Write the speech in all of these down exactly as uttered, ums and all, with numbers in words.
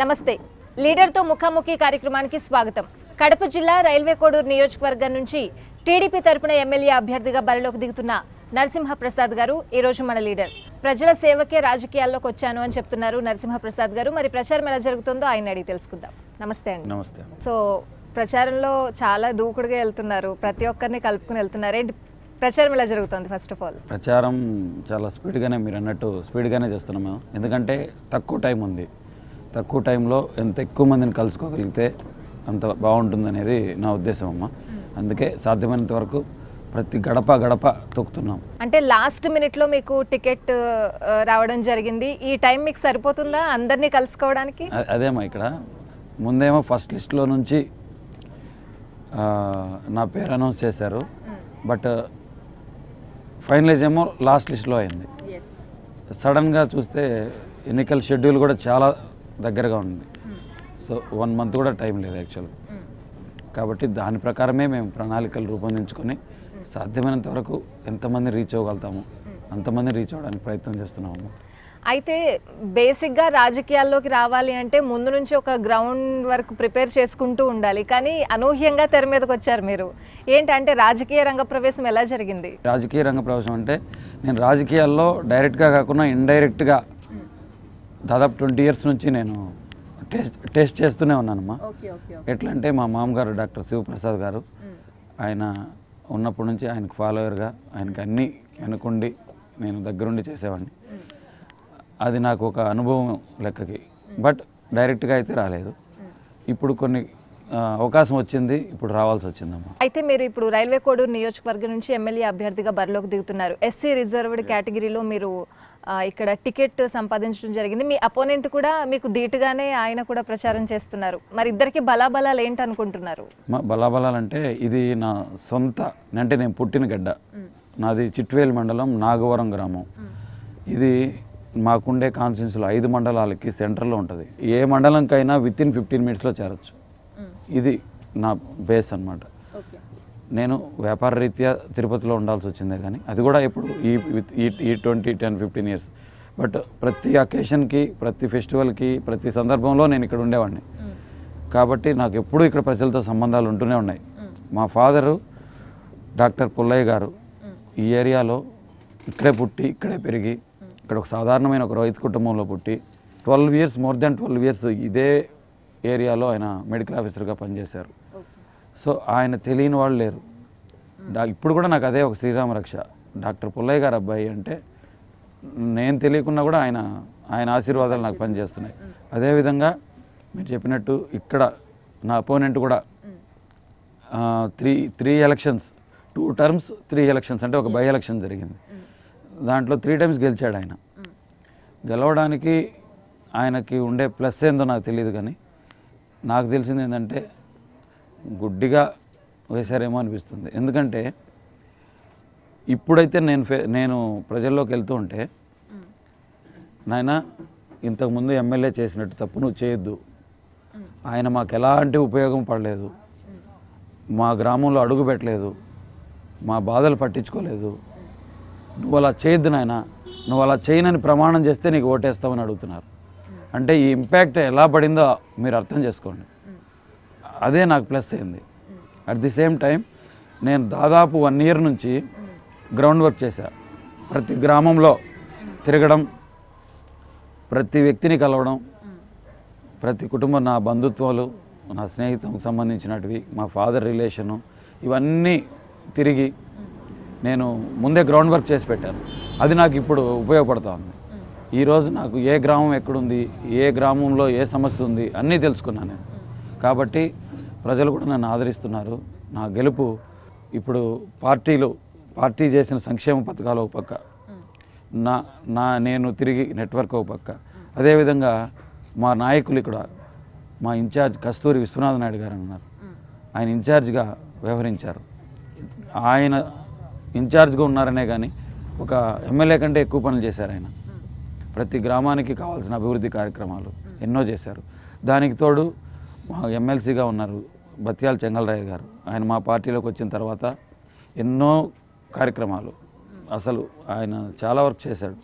నమస్తే లీడర్ తో ముఖాముఖి కార్యక్రమానికి స్వాగతం। కడప జిల్లా రైల్వే కోడూరు నియోజకవర్గం నుంచి టీడీపీ తరపున ఎమ్మెల్యే అభ్యర్థిగా బరిలోకి దిగుతున్న నరసింహ ప్రసాద్ గారు ఈ రోజు మన లీడర్। ప్రజల సేవకే రాజకీయాల్లోకి వచ్చాను అని చెప్తున్నారు నరసింహ ప్రసాద్ గారు। మరి ప్రచారం ఎలా జరుగుతుందో ఆయన అడిగి తెలుసుకుందాం। నమస్తే అండి। నమస్తే। సో ప్రచారంలో చాలా దూకుడుగా వెళ్తున్నారు, ప్రతి ఒక్కరిని కలుపుకొని వెళ్తున్నారు। ఏంటి ప్రచారం ఎలా జరుగుతుంది? ఫస్ట్ ఆఫ్ ఆల్ ప్రచారం చాలా స్పీడ్గానే, మీరు అన్నట్టు స్పీడ్గానే చేస్తున్నాము। ఎందుకంటే తక్కువ టైం ఉంది, తక్కువ టైంలో ఎంత ఎక్కువ మందిని కలుసుకోగలిగితే అంత బాగుంటుందనేది నా ఉద్దేశం అమ్మ। అందుకే సాధ్యమైనంత వరకు ప్రతి గడప గడప తొక్కుతున్నాం। అంటే లాస్ట్ మినిట్లో మీకు టికెట్ రావడం జరిగింది, ఈ టైం మీకు సరిపోతుందా అందరినీ కలుసుకోవడానికి? అదేమో ఇక్కడ ముందేమో ఫస్ట్ లిస్ట్లో నుంచి నా పేరు అనౌన్స్ చేశారు, బట్ ఫైనలైజ్ ఏమో లాస్ట్ లిస్ట్లో అయింది। సడన్గా చూస్తే ఎన్నికల షెడ్యూల్ కూడా చాలా దగ్గరగా ఉంది, సో వన్ మంత్ కూడా టైం లేదు యాక్చువల్గా। కాబట్టి దాని ప్రకారమే మేము ప్రణాళికలు రూపొందించుకొని సాధ్యమైనంత వరకు ఎంతమంది రీచ్ అవ్వగలుగుతాము అంతమంది రీచ్ అవ్వడానికి ప్రయత్నం చేస్తున్నాము। అయితే బేసిక్గా రాజకీయాల్లోకి రావాలి అంటే ముందు నుంచి ఒక గ్రౌండ్ వర్క్ ప్రిపేర్ చేసుకుంటూ ఉండాలి, కానీ అనూహ్యంగా తెర మీదకి వచ్చారు మీరు। ఏంటంటే రాజకీయ రంగ ప్రవేశం ఎలా జరిగింది? రాజకీయ రంగ ప్రవేశం అంటే నేను రాజకీయాల్లో డైరెక్ట్గా కాకుండా ఇండైరెక్ట్గా దాదాపు ట్వంటీ ఇయర్స్ నుంచి నేను టేస్ట్ టేస్ట్ చేస్తూనే ఉన్నానమ్మా। ఎట్లా అంటే మా మామగారు డాక్టర్ శివప్రసాద్ గారు, ఆయన ఉన్నప్పటి నుంచి ఆయనకు ఫాలోవర్గా ఆయనకు అన్నీ అనుకుండి నేను దగ్గరుండి చేసేవాడిని, అది నాకు ఒక అనుభవం లెక్కకి, బట్ డైరెక్ట్గా అయితే రాలేదు। ఇప్పుడు కొన్ని అవకాశం వచ్చింది, ఇప్పుడు రావాల్సి వచ్చిందమ్మా। అయితే మీరు ఇప్పుడు రైల్వే కోడూరు నియోజకవర్గం నుంచి ఎమ్మెల్యే అభ్యర్థిగా బరిలోకి దిగుతున్నారు। ఎస్సీ రిజర్వ్డ్ కేటగిరీలో మీరు ఇక్కడ టికెట్ సంపాదించడం జరిగింది, మీ అపోనెంట్ కూడా మీకు ధీటుగానే ఆయన కూడా ప్రచారం చేస్తున్నారు। మరి ఇద్దరికి బలాబలాలు ఏంటి అనుకుంటున్నారు? బలాబలాలు అంటే ఇది నా సొంత, అంటే నేను పుట్టిన గడ్డ, నాది చిట్వేలు మండలం నాగవరం గ్రామం। ఇది మాకుండే కాన్స్టిట్యున్సీలో ఐదు మండలాలకి సెంటర్లో ఉంటుంది, ఏ మండలంకైనా విత్ ఇన్ ఫిఫ్టీన్ మినిట్స్లో చేరొచ్చు। ఇది నా బేస్ అన్నమాట। నేను వ్యాపార రీత్యా తిరుపతిలో ఉండాల్సి వచ్చిందే, కానీ అది కూడా ఇప్పుడు ఈ ఈ twenty ten fifteen years, but ప్రతి అకేషన్కి ప్రతి ఫెస్టివల్కి ప్రతి సందర్భంలో నేను ఇక్కడ ఉండేవాడిని, కాబట్టి నాకు ఎప్పుడూ ఇక్కడ ప్రజలతో సంబంధాలు ఉంటూనే ఉన్నాయి। మా ఫాదరు డాక్టర్ పుల్లయ్య గారు ఈ ఏరియాలో ఇక్కడే పుట్టి ఇక్కడే పెరిగి, ఇక్కడ ఒక సాధారణమైన ఒక రైతు కుటుంబంలో పుట్టి twelve years more than twelve years ఇదే ఏరియాలో ఆయన మెడికల్ ఆఫీసర్గా పనిచేశారు। సో ఆయన తెలియని వాళ్ళు లేరు। ఇప్పుడు కూడా నాకు అదే ఒక శ్రీరామ రక్ష, డాక్టర్ పుల్లయ్య గారు అబ్బాయి అంటే నేను తెలియకున్నా కూడా ఆయన ఆయన ఆశీర్వాదాలు నాకు పనిచేస్తున్నాయి। అదేవిధంగా మీరు చెప్పినట్టు ఇక్కడ నా అపోనెంట్ కూడా three three elections two terms three elections అంటే ఒక బై ఎలక్షన్ జరిగింది, దాంట్లో త్రీ టైమ్స్ గెలిచాడు ఆయన। గెలవడానికి ఆయనకి ఉండే ప్లస్ ఏందో నాకు తెలియదు, కానీ నాకు తెలిసింది ఏంటంటే గుడ్డిగా వేశారేమో అనిపిస్తుంది। ఎందుకంటే ఇప్పుడైతే నేను నేను ప్రజల్లోకి వెళ్తూ ఉంటే, నాయన ఇంతకుముందు ఎమ్మెల్యే చేసినట్టు తప్పు నువ్వు చేయొద్దు, ఆయన మాకు ఎలాంటి ఉపయోగం పడలేదు, మా గ్రామంలో అడుగు పెట్టలేదు, మా బాధలు పట్టించుకోలేదు, నువ్వు అలా చేయొద్దు నాయన, నువ్వు అలా చేయనని ప్రమాణం చేస్తే నీకు ఓటేస్తామని అడుగుతున్నారు। అంటే ఈ ఇంపాక్ట్ ఎలా పడిందో మీరు అర్థం చేసుకోండి, అదే నాకు ప్లస్ అయింది। అట్ ది సేమ్ టైం నేను దాదాపు వన్ ఇయర్ నుంచి గ్రౌండ్ వర్క్ చేశా, ప్రతి గ్రామంలో తిరగడం, ప్రతి వ్యక్తిని కలవడం, ప్రతి కుటుంబం, నా బంధుత్వాలు, నా స్నేహితులకు సంబంధించినటివి, మా ఫాదర్ రిలేషను, ఇవన్నీ తిరిగి నేను ముందే గ్రౌండ్ వర్క్ చేసి పెట్టాను, అది నాకు ఇప్పుడు ఉపయోగపడుతూ ఉంది। ఈరోజు నాకు ఏ గ్రామం ఎక్కడుంది, ఏ గ్రామంలో ఏ సమస్య ఉంది అన్నీ తెలుసుకున్నాను నేను, కాబట్టి ప్రజలు కూడా నన్ను ఆదరిస్తున్నారు। నా గెలుపు ఇప్పుడు పార్టీలు పార్టీ చేసిన సంక్షేమ పథకాలు ఒక పక్క, నా నా నేను తిరిగి నెట్వర్క్ ఒక పక్క, అదేవిధంగా మా నాయకులు ఇక్కడ మా ఇన్ఛార్జ్ కస్తూరి విశ్వనాథ్ నాయుడు గారు అన్నారు, ఆయన ఇన్ఛార్జ్గా వ్యవహరించారు, ఆయన ఇన్ఛార్జ్గా ఉన్నారనే కానీ ఒక ఎమ్మెల్యే కంటే ఎక్కువ పనులు చేశారు ఆయన। ప్రతి గ్రామానికి కావాల్సిన అభివృద్ధి కార్యక్రమాలు ఎన్నో చేశారు, దానికి తోడు మా ఎమ్మెల్సీగా ఉన్నారు బత్యాల చెంగల్రాయ్ గారు, ఆయన మా పార్టీలోకి వచ్చిన తర్వాత ఎన్నో కార్యక్రమాలు, అసలు ఆయన చాలా వర్క్ చేశాడు,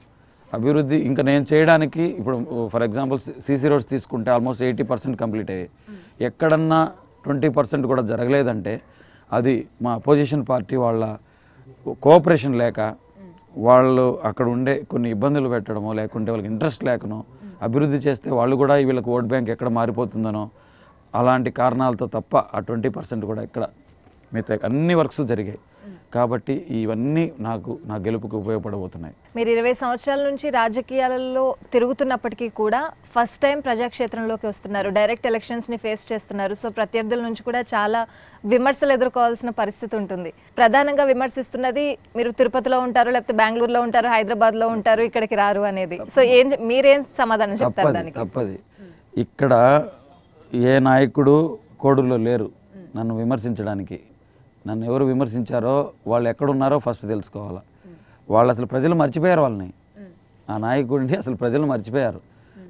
అభివృద్ధి ఇంకా నేను చేయడానికి ఇప్పుడు ఫర్ ఎగ్జాంపుల్ సిసి రోడ్స్ తీసుకుంటే ఆల్మోస్ట్ ఎయిటీ పర్సెంట్ కంప్లీట్ అయ్యాయి. ఎక్కడన్నా ట్వంటీ పర్సెంట్ కూడా జరగలేదంటే అది మా అపోజిషన్ పార్టీ వాళ్ళ కోఆపరేషన్ లేక, వాళ్ళు అక్కడ ఉండే కొన్ని ఇబ్బందులు పెట్టడమో లేకుంటే వాళ్ళకి ఇంట్రెస్ట్ లేకనో, అభివృద్ధి చేస్తే వాళ్ళు కూడా వీళ్ళకి ఓట్ బ్యాంక్ ఎక్కడ మారిపోతుందనో అలాంటి కారణాలతో తప్ప ఆ ట్వంటీ పర్సెంట్ కూడా ఎక్కడ మిగతా అన్ని వర్క్స్ జరిగాయి. కాబట్టి ఇవన్నీ నాకు నా గెలుపుకు ఉపయోగపడబోతున్నాయి. మీరు ఇరవై సంవత్సరాల నుంచి రాజకీయాలలో తిరుగుతున్నప్పటికీ కూడా ఫస్ట్ టైం ప్రజాక్షేత్రంలోకి వస్తున్నారు, డైరెక్ట్ ఎలక్షన్స్ని ఫేస్ చేస్తున్నారు. సో ప్రత్యర్థుల నుంచి కూడా చాలా విమర్శలు ఎదుర్కోవాల్సిన పరిస్థితి ఉంటుంది. ప్రధానంగా విమర్శిస్తున్నది మీరు తిరుపతిలో ఉంటారు, లేకపోతే బెంగళూరులో ఉంటారు, హైదరాబాద్లో ఉంటారు, ఇక్కడికి రారు అనేది. సో ఏం మీరేం సమాధానం చెప్తారు దానికి? తప్పది, ఇక్కడ ఏ నాయకుడు కోడూరులో లేరు నన్ను విమర్శించడానికి. నన్ను ఎవరు విమర్శించారో వాళ్ళు ఎక్కడున్నారో ఫస్ట్ తెలుసుకోవాలి. వాళ్ళు అసలు ప్రజలు మర్చిపోయారు వాళ్ళని, ఆ నాయకుడిని అసలు ప్రజలు మర్చిపోయారు.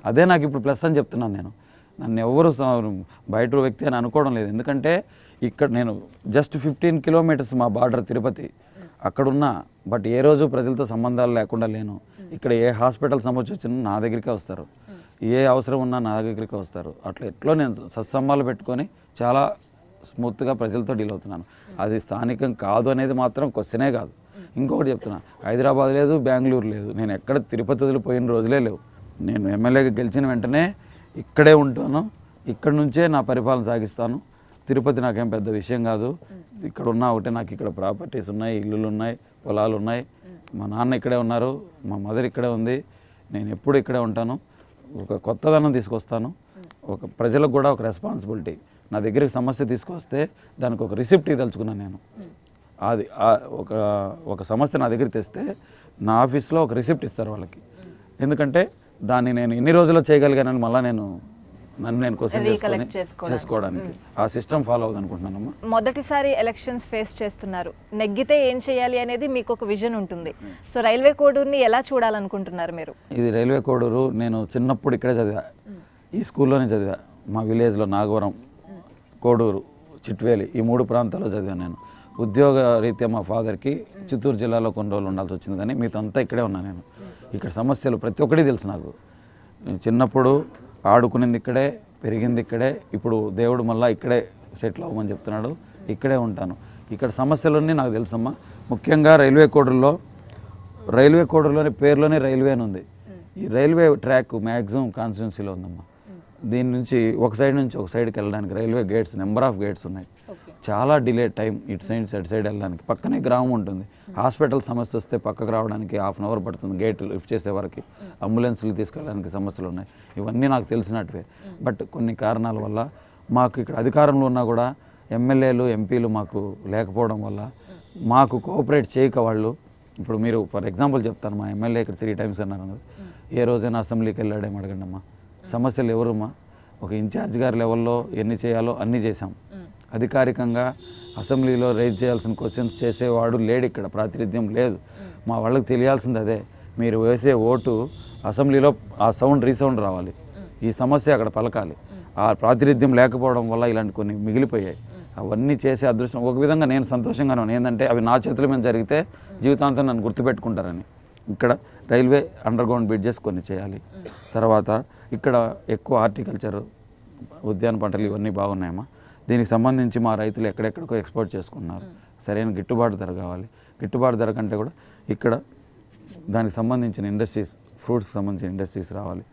అదే నాకు ఇప్పుడు ప్లస్ అని చెప్తున్నాను. నేను నన్ను ఎవరు బయట వ్యక్తి అని అనుకోవడం లేదు, ఎందుకంటే ఇక్కడ నేను జస్ట్ ఫిఫ్టీన్ కిలోమీటర్స్ మా బార్డర్ తిరుపతి, అక్కడున్నా బట్ ఏ రోజు ప్రజలతో సంబంధాలు లేకుండా లేను. ఇక్కడ ఏ హాస్పిటల్ సమస్య వచ్చినా నా దగ్గరికే వస్తారు, ఏ అవసరం ఉన్నా నా దగ్గరికి వస్తారు. అట్లా ఎట్లో నేను సత్సంబాలు పెట్టుకొని చాలా స్మూత్గా ప్రజలతో డీల్ అవుతున్నాను. అది స్థానికం కాదు అనేది మాత్రం క్వశ్చనే కాదు. ఇంకొకటి చెప్తున్నా, హైదరాబాద్ లేదు, బెంగళూరు లేదు, నేను ఎక్కడ తిరుపతి వదిలిపోయిన రోజులే లేవు. నేను ఎమ్మెల్యేగా గెలిచిన వెంటనే ఇక్కడే ఉంటాను, ఇక్కడ నుంచే నా పరిపాలన సాగిస్తాను. తిరుపతి నాకేం పెద్ద విషయం కాదు, ఇక్కడ ఉన్నా ఒకటే. నాకు ఇక్కడ ప్రాపర్టీస్ ఉన్నాయి, ఇల్లులు ఉన్నాయి, పొలాలు ఉన్నాయి, మా నాన్న ఇక్కడే ఉన్నారు, మా మదర్ ఇక్కడే ఉంది, నేను ఎప్పుడు ఇక్కడే ఉంటాను. ఒక కొత్తదనం తీసుకొస్తాను, ఒక ప్రజలకు కూడా ఒక రెస్పాన్సిబిలిటీ. నా దగ్గరికి సమస్య తీసుకొస్తే దానికి ఒక రిసిప్ట్ ఇదలుచుకున్నాను నేను. అది ఒక ఒక సమస్య నా దగ్గర తెస్తే నా ఆఫీస్లో ఒక రిసిప్ట్ ఇస్తారు వాళ్ళకి, ఎందుకంటే దాన్ని నేను ఎన్ని రోజుల్లో చేయగలిగానని మళ్ళీ నేను నన్ను నేను క్వశ్చన్ చేసుకోవడానికి ఆ సిస్టమ్ ఫాలో అవుతుంది అనుకుంటున్నానమ్మా. మొదటిసారి ఎలక్షన్స్ ఫేస్ చేస్తున్నారు, నెగ్గితే ఏం చేయాలి అనేది మీకు ఒక విజన్ ఉంటుంది. సో రైల్వే కోడూరుని ఎలా చూడాలనుకుంటున్నారు మీరు? ఇది రైల్వే కోడూరు నేను చిన్నప్పుడు ఇక్కడే చదివా, ఈ స్కూల్లోనే చదివా. మా విలేజ్లో నాగవరం, కోడూరు, చిట్వేలి ఈ మూడు ప్రాంతాల్లో చదివాను నేను. ఉద్యోగ రీత్యా మా ఫాదర్కి చిత్తూరు జిల్లాలో కొన్ని రోజులు ఉండాల్సి వచ్చింది, కానీ మీతో అంతా ఇక్కడే ఉన్నా నేను. ఇక్కడ సమస్యలు ప్రతి ఒక్కటి తెలుసు నాకు. చిన్నప్పుడు ఆడుకునేది ఇక్కడే, పెరిగింది ఇక్కడే, ఇప్పుడు దేవుడు మళ్ళీ ఇక్కడే సెటిల్ అవ్వమని చెప్తున్నాడు, ఇక్కడే ఉంటాను. ఇక్కడ సమస్యలన్నీ నాకు తెలుసమ్మా. ముఖ్యంగా రైల్వే కోడూరులో, రైల్వే కోడూరులోని పేరులోనే రైల్వే అని ఉంది. ఈ రైల్వే ట్రాక్ మ్యాక్సిమం కాన్స్టిట్యున్సీలో ఉందమ్మా. దీని నుంచి ఒక సైడ్ నుంచి ఒక సైడ్కి వెళ్ళడానికి railway gates number of gates ఉన్నాయి, చాలా డిలే టైం. ఇటు సైడ్ సైడ్ సైడ్ వెళ్ళడానికి పక్కనే గ్రామం ఉంటుంది. హాస్పిటల్ సమస్య వస్తే పక్కకు రావడానికి హాఫ్ అన్ అవర్ పడుతుంది, గేట్లు లిఫ్ట్ చేసే వరకు. అంబులెన్స్లు తీసుకెళ్ళడానికి సమస్యలు ఉన్నాయి. ఇవన్నీ నాకు తెలిసినట్టువే, బట్ కొన్ని కారణాల వల్ల మాకు ఇక్కడ అధికారంలో ఉన్నా కూడా ఎమ్మెల్యేలు ఎంపీలు మాకు లేకపోవడం వల్ల మాకు కోఆపరేట్ చేయక వాళ్ళు. ఇప్పుడు మీరు ఫర్ ఎగ్జాంపుల్ చెప్తాను, మా ఎమ్మెల్యే ఇక్కడ త్రీ టైమ్స్ అన్నారు, ఏ రోజైనా అసెంబ్లీకి వెళ్ళాడేమో అడగండి అమ్మా. సమస్యలు ఎవరమ్మా, ఒక ఇన్ఛార్జ్ గారి లెవెల్లో ఎన్ని చేయాలో అన్నీ చేశాం. అధికారికంగా అసెంబ్లీలో రైజ్ చేయాల్సిన క్వశ్చన్స్ చేసేవాడు లేడు, ఇక్కడ ప్రాతినిధ్యం లేదు. మా వాళ్ళకి తెలియాల్సింది అదే, మీరు వేసే ఓటు అసెంబ్లీలో ఆ సౌండ్ రీసౌండ్ రావాలి, ఈ సమస్య అక్కడ పలకాలి. ఆ ప్రాతినిధ్యం లేకపోవడం వల్ల ఇలాంటి కొన్ని మిగిలిపోయాయి. అవన్నీ చేసే అదృష్టం ఒక విధంగా నేను సంతోషంగానే ఉన్నాను. ఏంటంటే అవి నా చేతుల మీద జరిగితే జీవితాంతం నన్ను గుర్తుపెట్టుకుంటారని. ఇక్కడ రైల్వే అండర్గ్రౌండ్ బ్రిడ్జెస్ కొన్ని చేయాలి. తర్వాత ఇక్కడ ఎక్కువ హార్టికల్చర్, ఉద్యాన పంటలు ఇవన్నీ బాగున్నాయమ్మా. దీనికి సంబంధించి మా రైతులు ఎక్కడెక్కడికో ఎక్స్పోర్ట్ చేసుకున్నారు, సరైన గిట్టుబాటు ధర కావాలి. గిట్టుబాటు ధర కంటే కూడా ఇక్కడ దానికి సంబంధించిన ఇండస్ట్రీస్, ఫ్రూట్స్కి సంబంధించిన ఇండస్ట్రీస్ రావాలి.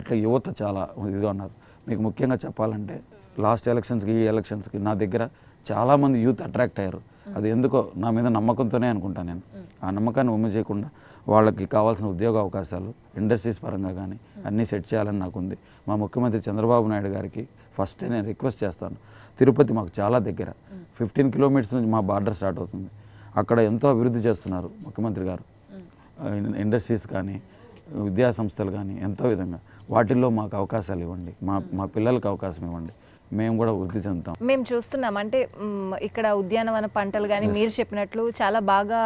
అట్లా యువత చాలా ఇదిగా ఉన్నారు. మీకు ముఖ్యంగా చెప్పాలంటే లాస్ట్ ఎలక్షన్స్కి ఈ ఎలక్షన్స్కి నా దగ్గర చాలామంది యూత్ అట్రాక్ట్ అయ్యారు. అది ఎందుకో నా మీద నమ్మకంతోనే అనుకుంటాను నేను. ఆ నమ్మకాన్ని ఉమ్మ చేయకుండా వాళ్ళకి కావాల్సిన ఉద్యోగ అవకాశాలు ఇండస్ట్రీస్ పరంగా కానీ అన్నీ సెట్ చేయాలని నాకు ఉంది. మా ముఖ్యమంత్రి చంద్రబాబు నాయుడు గారికి ఫస్ట్ నేను రిక్వెస్ట్ చేస్తాను, తిరుపతి మాకు చాలా దగ్గర, ఫిఫ్టీన్ కిలోమీటర్స్ నుంచి మా బార్డర్ స్టార్ట్ అవుతుంది. అక్కడ ఎంతో అభివృద్ధి చేస్తున్నారు ముఖ్యమంత్రి గారు, ఇండస్ట్రీస్ కానీ విద్యా సంస్థలు కానీ ఎంతో విధంగా. వాటిల్లో మాకు అవకాశాలు ఇవ్వండి, మా మా పిల్లలకు అవకాశం ఇవ్వండి, మేము కూడా వృద్ధి చెందుతాం. మేము చూస్తున్నాం అంటే ఇక్కడ ఉద్యానవన పంటలు కానీ మీరు చెప్పినట్లు చాలా బాగా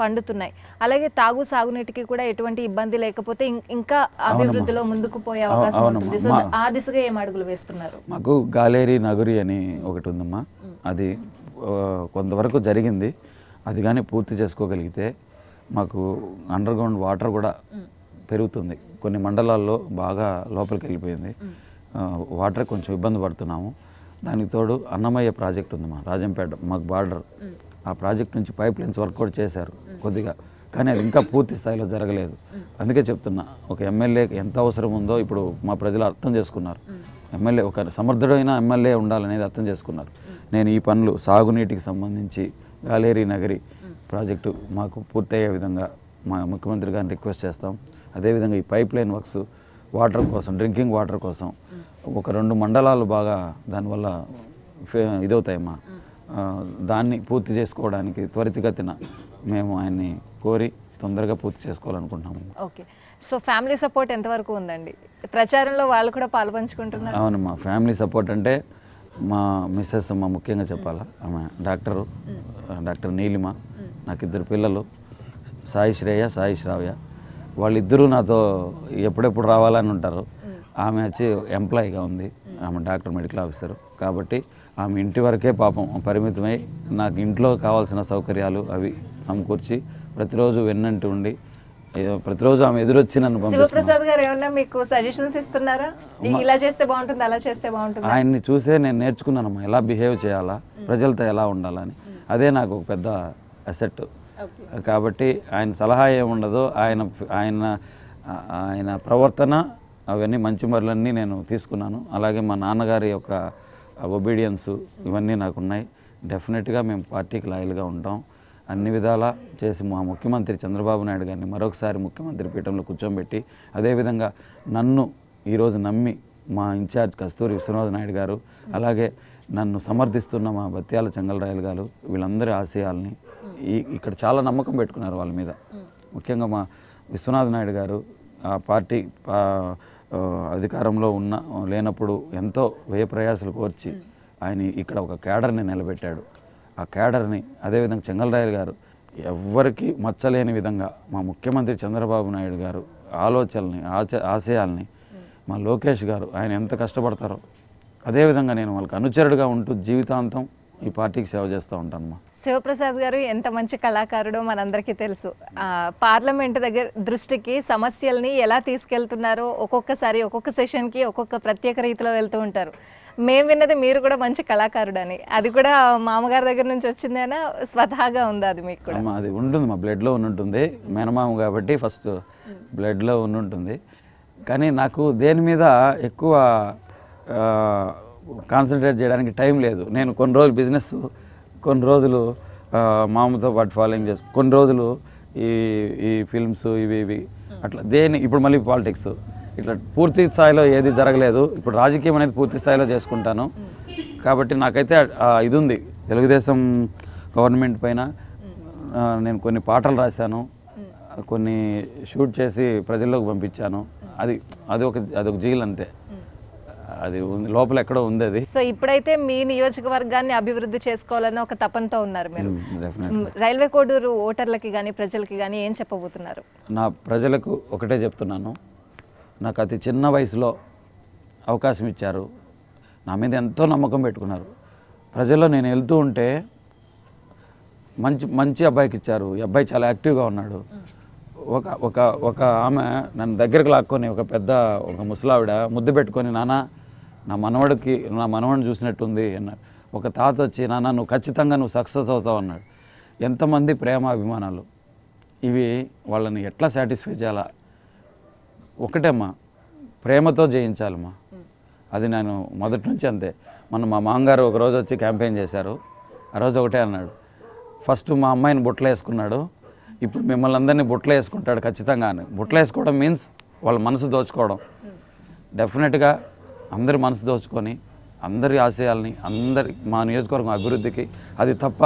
పండుతున్నాయి. అలాగే తాగు సాగునీటికి కూడా ఎటువంటి ఇబ్బంది లేకపోతే ఇంకా అభివృద్ధిలో ముందుకు పోయే అవకాశం ఉంటుంది. సో ఆ దిశగా ఏం అడుగులు వేస్తున్నారు? మాకు గాలేరి నగరి అని ఒకటి ఉందమ్మా, అది కొంతవరకు జరిగింది. అది కానీ పూర్తి చేసుకోగలిగితే మాకు అండర్ గ్రౌండ్ వాటర్ కూడా పెరుగుతుంది కొన్ని మండలాల్లో బాగా లోపలికి వెళ్ళిపోయింది వాటర్ కొంచెం ఇబ్బంది పడుతున్నాము దానికి తోడు అన్నమయ్య ప్రాజెక్ట్ ఉంది మా రాజంపేట మాకు బార్డర్ ఆ ప్రాజెక్ట్ నుంచి పైప్ లైన్స్ వర్కౌట్ చేశారు కొద్దిగా కానీ అది ఇంకా పూర్తి స్థాయిలో జరగలేదు అందుకే చెప్తున్నా ఒక ఎమ్మెల్యేకి ఎంత అవసరం ఉందో ఇప్పుడు మా ప్రజలు అర్థం చేసుకున్నారు ఎమ్మెల్యే ఒక సమర్థుడైన ఎమ్మెల్యే ఉండాలనేది అర్థం చేసుకున్నారు నేను ఈ పనులు సాగునీటికి సంబంధించి గాలేరీ నగరి ప్రాజెక్టు మాకు పూర్తయ్యే విధంగా మా ముఖ్యమంత్రి గారిని రిక్వెస్ట్ చేస్తాం అదేవిధంగా ఈ పైప్ లైన్ వర్క్స్ వాటర్ కోసం డ్రింకింగ్ వాటర్ కోసం ఒక రెండు మండలాలు బాగా దానివల్ల ఇదవుతాయమ్మా దాన్ని పూర్తి చేసుకోవడానికి త్వరితగతిన మేము ఆయన్ని కోరి తొందరగా పూర్తి చేసుకోవాలనుకుంటున్నాము ఓకే సో ఫ్యామిలీ సపోర్ట్ ఎంతవరకు ఉందండి ప్రచారంలో వాళ్ళు కూడా పాల్పంచుకుంటున్నారు అవునమ్మా ఫ్యామిలీ సపోర్ట్ అంటే మా మిస్సెస్ మా ముఖ్యంగా చెప్పాలా ఆమె డాక్టరు డాక్టర్ నీలిమ నాకు ఇద్దరు పిల్లలు సాయి శ్రేయ సాయి శ్రావ్య వాళ్ళిద్దరూ నాతో ఎప్పుడెప్పుడు రావాలని ఉంటారు ఆమె వచ్చి ఎంప్లాయీగా ఉంది ఆమె డాక్టర్ మెడికల్ ఆఫీసర్ కాబట్టి ఆమె ఇంటి వరకే పాపం పరిమితమై నాకు ఇంట్లో కావాల్సిన సౌకర్యాలు అవి సమకూర్చి ప్రతిరోజు వెన్నంటి ఉండి ప్రతిరోజు ఆమె ఎదురొచ్చి నన్ను పంపిస్తున్నారు ఆయన్ని చూసే నేను నేర్చుకున్నానమ్మా ఎలా బిహేవ్ చేయాలా ప్రజలతో ఎలా ఉండాలని అదే నాకు ఒక పెద్ద అసెట్ కాబట్టి ఆయన సలహా ఏముండదు ఆయన ఆయన ఆయన ప్రవర్తన అవన్నీ మంచి మరలన్నీ నేను తీసుకున్నాను అలాగే మా నాన్నగారి యొక్క ఒబీడియన్స్ ఇవన్నీ నాకు ఉన్నాయి డెఫినెట్గా మేము పార్టీకి లాయల్గా ఉంటాం అన్ని విధాలా చేసి మా ముఖ్యమంత్రి చంద్రబాబు నాయుడు గారిని మరొకసారి ముఖ్యమంత్రి పీఠంలో కూర్చోబెట్టి అదేవిధంగా నన్ను ఈరోజు నమ్మి మా ఇన్ఛార్జ్ కస్తూరి విశ్వనాథ్ నాయుడు గారు అలాగే నన్ను సమర్థిస్తున్న మా బత్యాల చెంగల్రాయలు గారు వీళ్ళందరి ఆశయాల్ని ఈ ఇక్కడ చాలా నమ్మకం పెట్టుకున్నారు వాళ్ళ మీద ముఖ్యంగా మా విశ్వనాథ్ నాయుడు గారు ఆ పార్టీ అధికారంలో ఉన్న లేనప్పుడు ఎంతో వ్యయ ప్రయాసాలు కోర్చి ఆయన ఇక్కడ ఒక క్యాడర్ని నిలబెట్టాడు ఆ క్యాడర్ని అదేవిధంగా చెంగల్రాయలు గారు ఎవ్వరికీ మచ్చలేని విధంగా మా ముఖ్యమంత్రి చంద్రబాబు నాయుడు గారు ఆలోచనల్ని ఆచ ఆశయాల్ని మా లోకేష్ గారు ఆయన ఎంత కష్టపడతారో అదేవిధంగా నేను వాళ్ళకి అనుచరుడుగా ఉంటూ జీవితాంతం ఈ పార్టీకి సేవ చేస్తూ ఉంటానమ్మా శివప్రసాద్ గారు ఎంత మంచి కళాకారుడో మనందరికీ తెలుసు పార్లమెంట్ దగ్గర దృష్టికి సమస్యల్ని ఎలా తీసుకెళ్తున్నారో ఒక్కొక్కసారి ఒక్కొక్క సెషన్కి ఒక్కొక్క ప్రత్యేక రీతిలో వెళ్తూ ఉంటారు మేము విన్నది మీరు కూడా మంచి కళాకారుడని అది కూడా మామగారి దగ్గర నుంచి వచ్చిందేనా స్వతహాగా ఉంది అది మీకు కూడా అది ఉంటుంది మా బ్లడ్లో ఉంటుంది మేనమామ కాబట్టి ఫస్ట్ బ్లడ్లో ఉంటుంది కానీ నాకు దేని మీద ఎక్కువ కాన్సన్ట్రేట్ చేయడానికి టైం లేదు నేను కొన్ని రోజులు బిజినెస్ కొన్ని రోజులు మామతో పాటు ఫాలోయింగ్ చేసు కొన్ని రోజులు ఈ ఈ ఫిల్మ్స్ ఇవి ఇవి అట్లా దేని ఇప్పుడు మళ్ళీ పాలిటిక్స్ ఇట్లా పూర్తి స్థాయిలో ఏది జరగలేదు ఇప్పుడు రాజకీయం అనేది పూర్తి స్థాయిలో చేసుకుంటాను కాబట్టి నాకైతే ఇది ఉంది తెలుగుదేశం గవర్నమెంట్ పైన నేను కొన్ని పాటలు రాశాను కొన్ని షూట్ చేసి ప్రజల్లోకి పంపించాను అది అది ఒక అదొక జీల్ అంతే అది లోపల ఎక్కడో ఉంది అది సో ఇప్పుడైతే మీ నియోజకవర్గాన్ని అభివృద్ధి చేసుకోవాలని ఒక తపనతో ఉన్నారు మీరు రైల్వే కోడూరు ఓటర్లకి కానీ ప్రజలకి కానీ ఏం చెప్పబోతున్నారు నా ప్రజలకు ఒకటే చెప్తున్నాను నాకు అతి చిన్న వయసులో అవకాశం ఇచ్చారు నా మీద ఎంతో నమ్మకం పెట్టుకున్నారు ప్రజల్లో నేను వెళ్తూ ఉంటే మంచి మంచి అబ్బాయికి ఇచ్చారు ఈ అబ్బాయి చాలా యాక్టివ్గా ఉన్నాడు ఒక ఒక ఒక ఆమె నన్ను దగ్గరకు లాక్కొని ఒక పెద్ద ఒక ముసలావిడ ముద్దు పెట్టుకొని నాన్న నా మనవడికి నా మనవడిని చూసినట్టుంది అన్నాడు ఒక తాత వచ్చి నాన్న నువ్వు ఖచ్చితంగా నువ్వు సక్సెస్ అవుతావు అన్నాడు ఎంతమంది ప్రేమ అభిమానాలు ఇవి వాళ్ళని ఎట్లా సాటిస్ఫై చేయాలా ఒకటేమ్మా ప్రేమతో జయించాలమ్మా అది నేను మొదటి నుంచి అంతే మొన్న మా మామగారు ఒకరోజు వచ్చి క్యాంపెయిన్ చేశారు ఆ రోజు ఒకటే అన్నాడు ఫస్ట్ మా అమ్మాయిని బుట్టలో వేసుకున్నాడు ఇప్పుడు మిమ్మల్ని అందరినీ బుట్టలో వేసుకుంటాడు ఖచ్చితంగా అని బుట్టలో వేసుకోవడం మీన్స్ వాళ్ళ మనసు దోచుకోవడం డెఫినెట్గా అందరి మనసు దోచుకొని అందరి ఆశయాలని అందరి మా నియోజకవర్గం అభివృద్ధికి అది తప్ప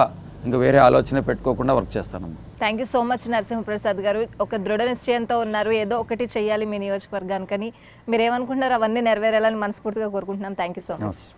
ఇంకా వేరే ఆలోచన పెట్టుకోకుండా వర్క్ చేస్తాను thank you so much Narasimhaprasad garu ఒక దృఢ నిశ్చయంతో ఉన్నారు ఏదో ఒకటి చేయాలి మీ నియోజకవర్గానికని మీరేమనుకుంటున్నారు అవన్నీ నెరవేరాలని మనస్ఫూర్తిగా కోరుకుంటున్నాం థ్యాంక్ యూ సో మచ్